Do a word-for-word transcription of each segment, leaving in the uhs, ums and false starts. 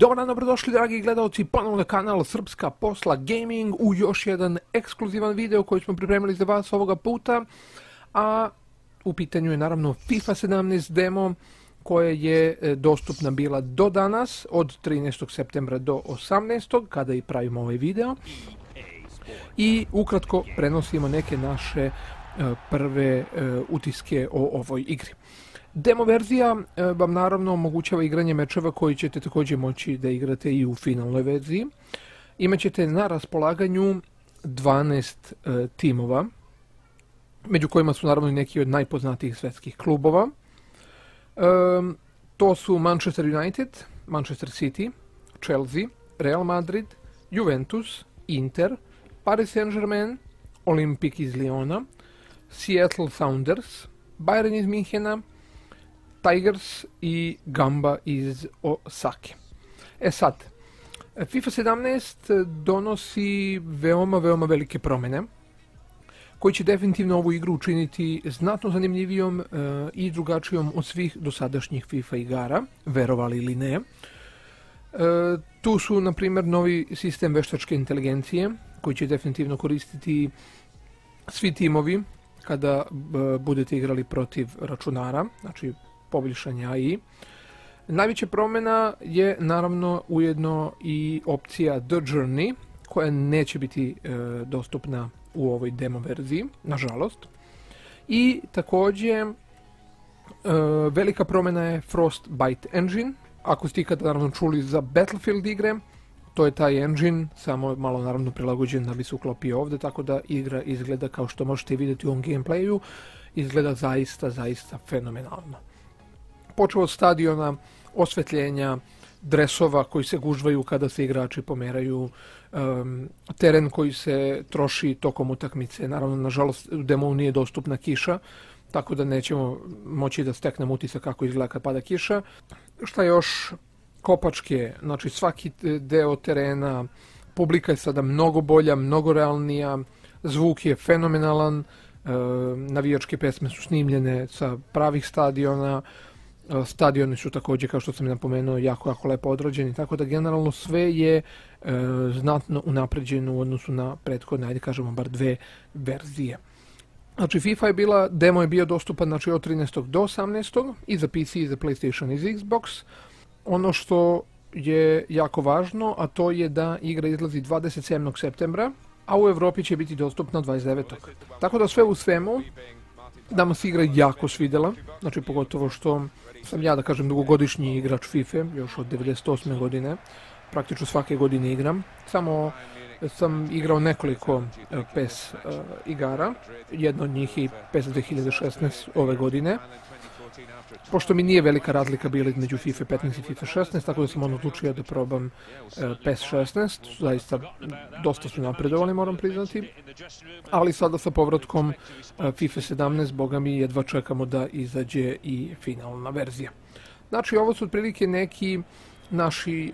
Dobar dan, dobrodošli dragi gledalci ponovno na kanal Srpska Posla Gaming u još jedan ekskluzivan video koji smo pripremili za vas ovoga puta. A u pitanju je naravno FIFA sedamnaest demo koja je dostupna bila do danas, od trinaestog septembra do osamnaestog kada i pravimo ovaj video. I ukratko prenosimo neke naše prve utiske o ovoj igri. Demo verzija vam naravno omogućava igranje mečeva koji ćete također moći da igrate i u finalnoj verziji. Imaćete na raspolaganju dvanaest timova, među kojima su naravno neki od najpoznatijih svetskih klubova. To su Manchester United, Manchester City, Chelsea, Real Madrid, Juventus, Inter, Paris Saint-Germain, Olympique iz Liona, Seattle Sounders, Bayern iz Minhena, TIGERS i GAMBA iz Osake. E sad, FIFA sedamnaest donosi veoma, veoma velike promjene koji će definitivno ovu igru učiniti znatno zanimljivijom i drugačijom od svih dosadašnjih FIFA igara, verovali ili ne. Tu su, na primjer, novi sistem veštačke inteligencije koji će definitivno koristiti svi timovi kada budete igrali protiv računara, znači poboljšanje A I. Najveća promjena je naravno ujedno i opcija The Journey, koja neće biti e, dostupna u ovoj demo verziji, nažalost. I također e, velika promjena je Frostbite Engine. Ako ste ikada naravno čuli za Battlefield igre, to je taj engine, samo malo naravno prilagođen da bi se uklopio ovdje, tako da igra izgleda, kao što možete vidjeti u ovom gameplayu, izgleda zaista, zaista fenomenalno. Počeo od stadiona, osvetljenja, dresova koji se gužvaju kada se igrači pomeraju, um, teren koji se troši tokom utakmice. Naravno, nažalost, u demo nije dostupna kiša, tako da nećemo moći da steknemo utisak kako izgleda kad pada kiša. Šta još? Kopačke, znači svaki deo terena, publika je sada mnogo bolja, mnogo realnija, zvuk je fenomenalan, navijačke pesme su snimljene sa pravih stadiona, stadioni su također, kao što sam napomenuo, jako, jako lepo odrađeni, tako da generalno sve je znatno unapređeno u odnosu na prethodne, ajde kažemo bar dve verzije. Znači FIFA je bila, demo je bio dostupan znači od trinaestog do osamnaestog i za P C i za PlayStation i za Xbox. Ono što je jako važno, a to je da igra izlazi dvadeset sedmog septembra, a u Evropi će biti dostupna dvadeset devetog Tako da sve u svemu, nama se igra jako svidjela, znači pogotovo što sam ja, da kažem, dugogodišnji igrač FIFA, još od devedeset osme godine, praktično svake godine igram, samo sam igrao nekoliko P E S igara, jedna od njih je P E S dve hiljade šesnaeste ove godine. Pošto mi nije velika razlika bila između FIFA petnaest i FIFA šesnaest, tako da sam on odlučio da probam PES šesnaest, zaista dosta su napredovali, moram priznati, ali sada sa povratkom FIFA sedamnaest, boga mi, jedva čekamo da izađe i finalna verzija. Znači, ovo su otprilike neki naši,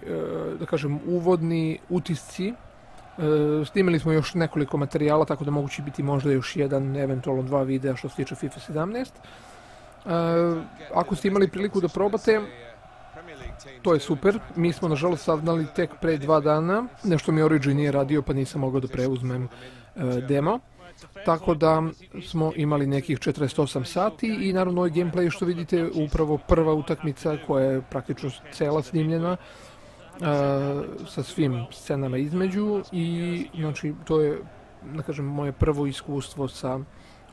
da kažem, uvodni utisci. Snimili smo još nekoliko materijala, tako da moguće biti možda još jedan, eventualno dva videa što se tiče FIFA sedamnaest. Uh, ako ste imali priliku da probate, to je super. Mi smo nažalost saznali tek pre dva dana, nešto mi Origin nije radio pa nisam mogao da preuzmem uh, demo. Tako da smo imali nekih četrdeset osam sati i naravno ovaj gameplay što vidite, upravo prva utakmica koja je praktično cela snimljena uh, sa svim scenama između i znači to je, da kažem, moje prvo iskustvo sa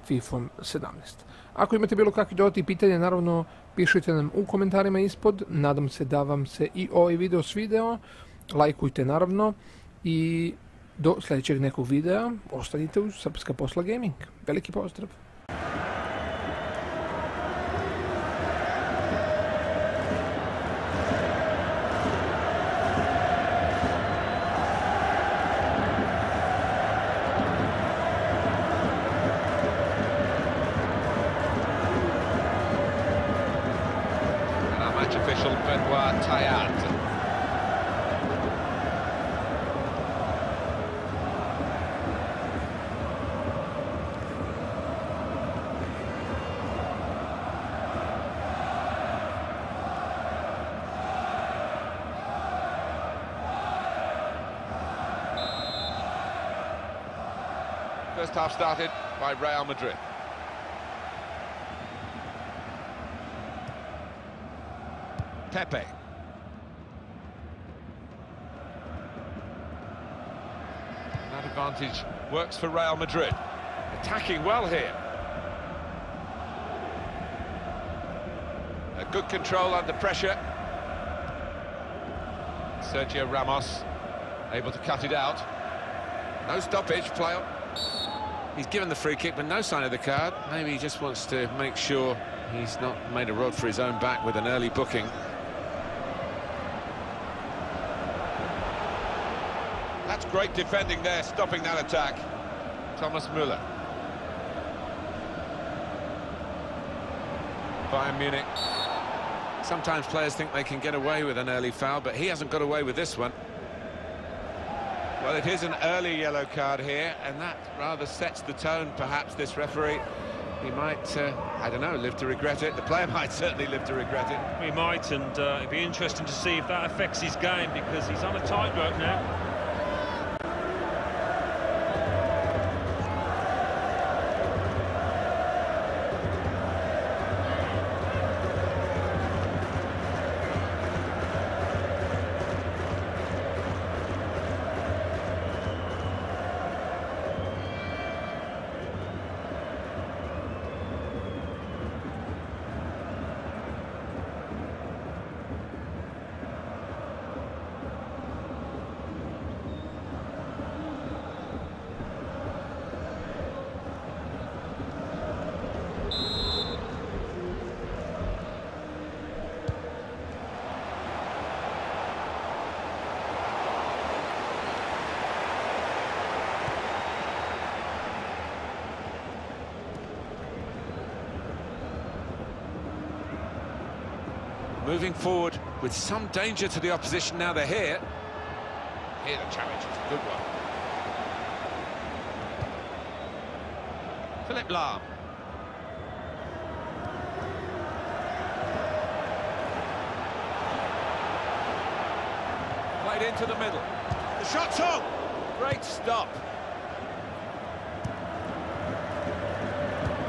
FIFA sedamnaest. Ako imate bilo kakvi dodatnih pitanja, naravno pišite nam u komentarima ispod. Nadam se da vam se i ovaj video svideo. Lajkujte naravno i do sljedećeg nekog videa ostanite uz Srpska Posla Gaming. Veliki pozdrav! Official Benoit Tayat. First half started by Real Madrid. Pepe. That advantage works for Real Madrid. Attacking well here. A good control under pressure. Sergio Ramos able to cut it out. No stoppage, play on. He's given the free kick, but no sign of the card. Maybe he just wants to make sure he's not made a rod for his own back with an early booking. That's great defending there, stopping that attack. Thomas Müller. Bayern Munich. Sometimes players think they can get away with an early foul, but he hasn't got away with this one. Well, it is an early yellow card here, and that rather sets the tone, perhaps, this referee. He might, uh, I don't know, live to regret it. The player might certainly live to regret it. He might, and uh, it'd be interesting to see if that affects his game, because he's on a tightrope now. Moving forward with some danger to the opposition. Now they're here. Here the challenge is a good one. Philipp Lahm. Played into the middle. The shot's on. Great stop.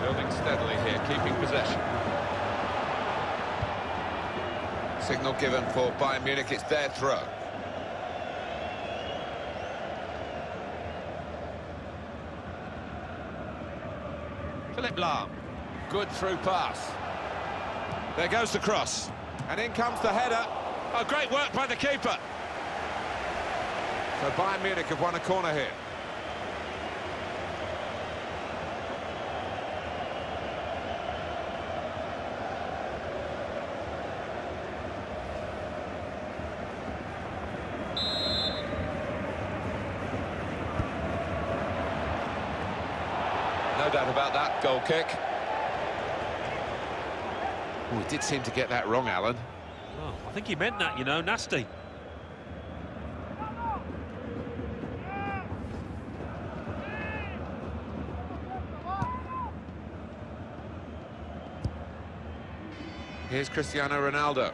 Building steadily here, keeping possession. Signal given for Bayern Munich, it's their throw. Philipp Lahm, good through pass. There goes the cross, and in comes the header. Oh, great work by the keeper. So Bayern Munich have won a corner here. Doubt about that goal kick. Oh, he did seem to get that wrong, Alan. Oh, I think he meant that, you know, nasty. Here's Cristiano Ronaldo.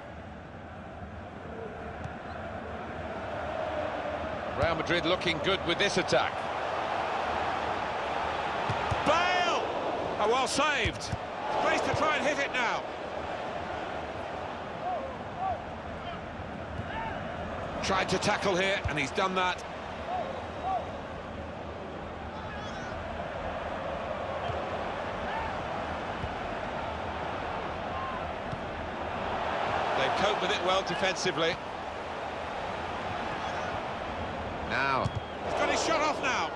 Real Madrid looking good with this attack. Oh, well saved. Space to try and hit it now. Tried to tackle here, and he's done that. They cope with it well defensively. Now. He's got his shot off now.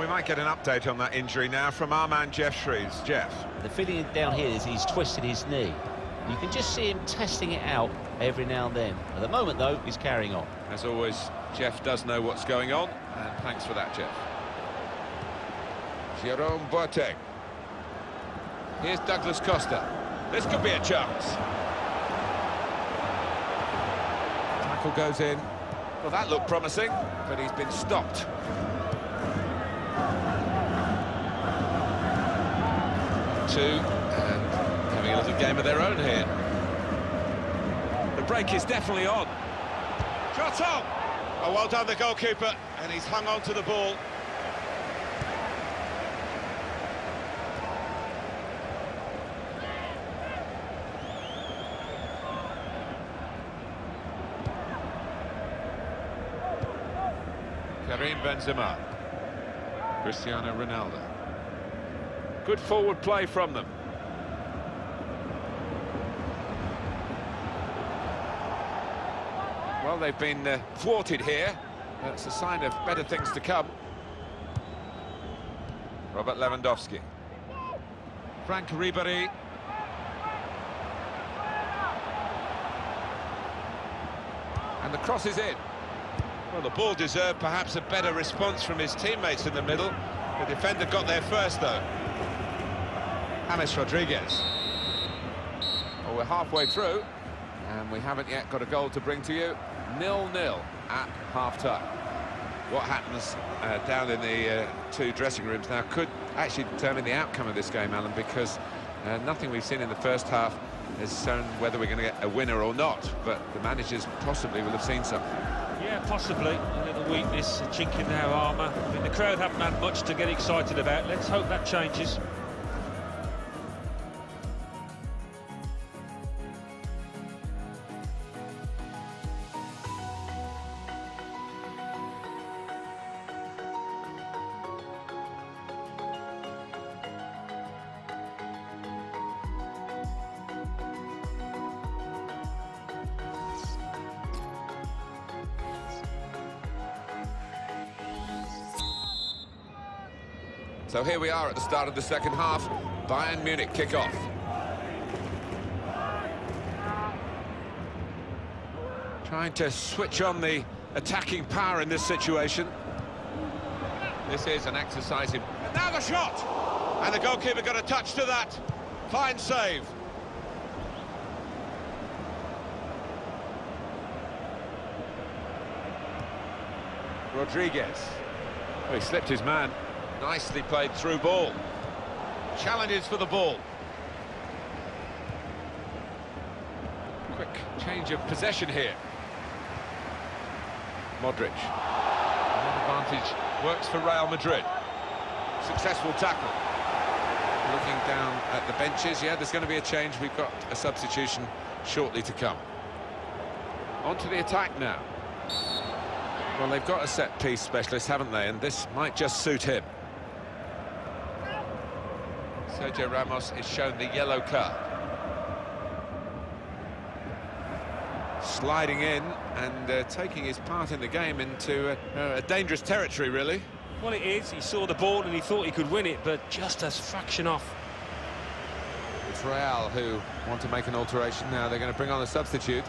We might get an update on that injury now from our man Jeff Shreves. Jeff. The feeling down here is he's twisted his knee. You can just see him testing it out every now and then. At the moment, though, he's carrying on. As always, Jeff does know what's going on, and thanks for that, Jeff. Jerome Boateng. Here's Douglas Costa. This could be a chance. Tackle goes in. Well, that looked promising, but he's been stopped. Two, and having a little game of their own here. The break is definitely on. Shot on! Oh, well done the goalkeeper, and he's hung on to the ball. Karim Benzema. Cristiano Ronaldo. Good forward play from them. Well, they've been uh, thwarted here. That's a sign of better things to come. Robert Lewandowski. Frank Ribéry. And the cross is in. Well, the ball deserved perhaps a better response from his teammates in the middle. The defender got there first, though. James Rodriguez. Well, we're halfway through, and we haven't yet got a goal to bring to you. nil nil at half-time. What happens uh, down in the uh, two dressing rooms now could actually determine the outcome of this game, Alan, because uh, nothing we've seen in the first half has shown whether we're going to get a winner or not, but the managers possibly will have seen something. Yeah, possibly. A little weakness, a chink in their armour. I mean, the crowd haven't had much to get excited about. Let's hope that changes. So here we are at the start of the second half. Bayern Munich kick-off. Trying to switch on the attacking power in this situation. This is an exercise in... And now the shot! And the goalkeeper got a touch to that. Fine save. Rodriguez. Oh, he slipped his man. Nicely played through ball. Challenges for the ball. Quick change of possession here. Modric. Advantage works for Real Madrid. Successful tackle. Looking down at the benches. Yeah, there's going to be a change. We've got a substitution shortly to come. On to the attack now. Well, they've got a set-piece specialist, haven't they? And this might just suit him. Sergio Ramos is shown the yellow card. Sliding in and uh, taking his part in the game into uh, a dangerous territory, really. Well, it is. He saw the ball and he thought he could win it, but just a fraction off. It's Real who want to make an alteration now. They're going to bring on a substitute.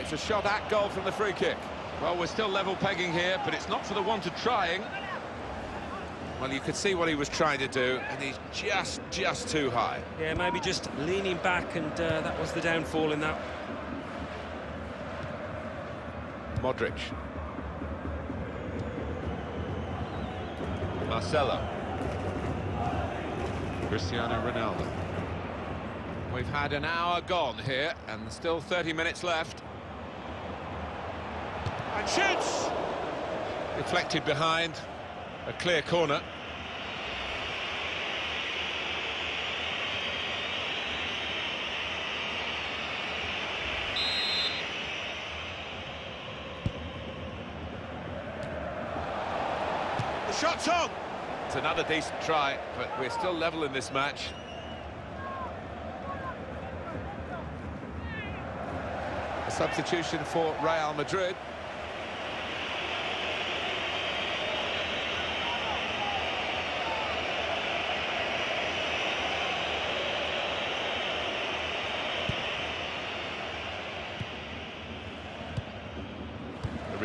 It's a shot at goal from the free kick. Well, we're still level pegging here, but it's not for the want of trying. Well, you could see what he was trying to do, and he's just, just too high. Yeah, maybe just leaning back, and uh, that was the downfall in that. Modric. Marcelo. Cristiano Ronaldo. We've had an hour gone here, and still thirty minutes left. And shoots! Deflected behind, a clear corner. The shot's on! It's another decent try, but we're still level in this match. A substitution for Real Madrid.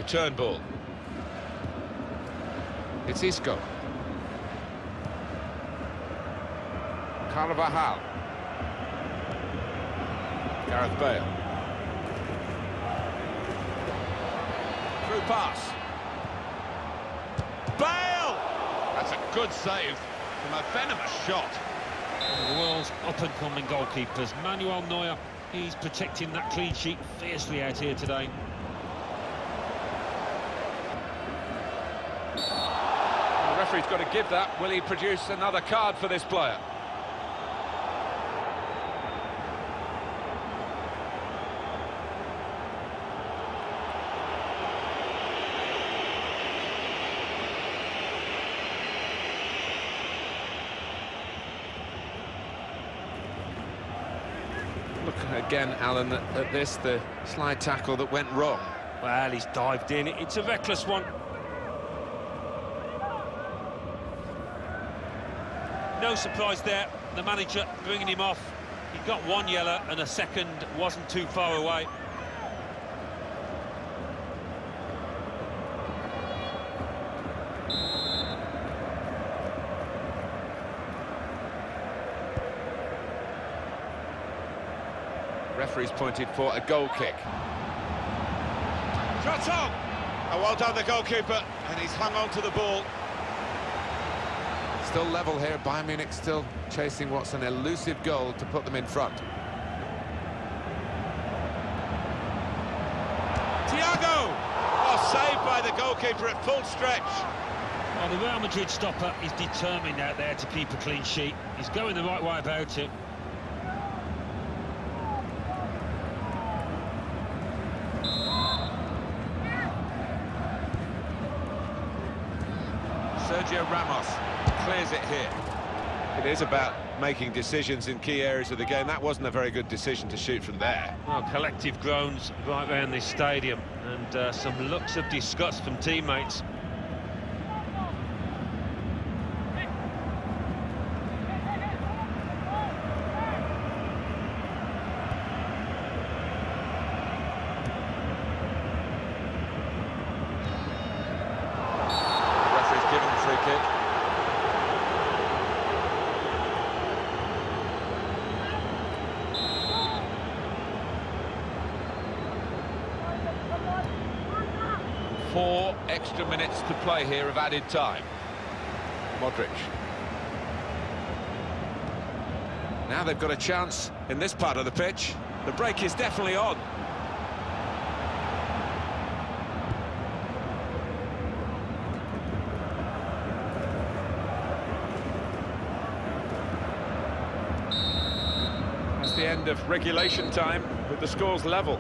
Turn ball. It's Isco. Carvajal. Gareth Bale. Through pass. Bale! That's a good save from a venomous shot. The world's up-and-coming goalkeepers. Manuel Neuer, he's protecting that clean sheet fiercely out here today. The referee's got to give that. Will he produce another card for this player? Again, Alan, at this, the slide tackle that went wrong. Well, he's dived in. It's a reckless one. No surprise there. The manager bringing him off. He got one yellow and a second wasn't too far away. Referee's pointed for a goal kick. Shot on! Oh, well done the goalkeeper, and he's hung on to the ball. Still level here. Bayern Munich still chasing what's an elusive goal to put them in front. Thiago! Oh, saved by the goalkeeper at full stretch. Well, the Real Madrid stopper is determined out there to keep a clean sheet. He's going the right way about it. Sergio Ramos clears it here. It is about making decisions in key areas of the game. That wasn't a very good decision to shoot from there. Well, collective groans right around this stadium, and uh, some looks of disgust from teammates. Four extra minutes to play here of added time. Modric. Now they've got a chance in this part of the pitch. The break is definitely on. That's the end of regulation time with the scores level.